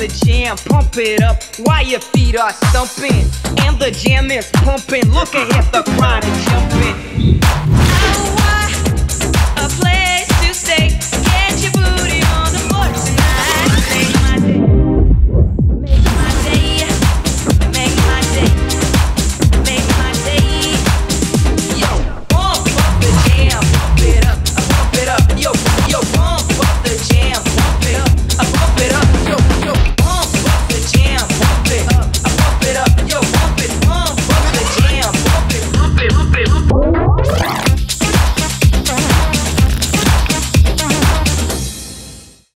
the jam, pump it up while your feet are stumping. And the jam is pumping, look at the grind is jumping.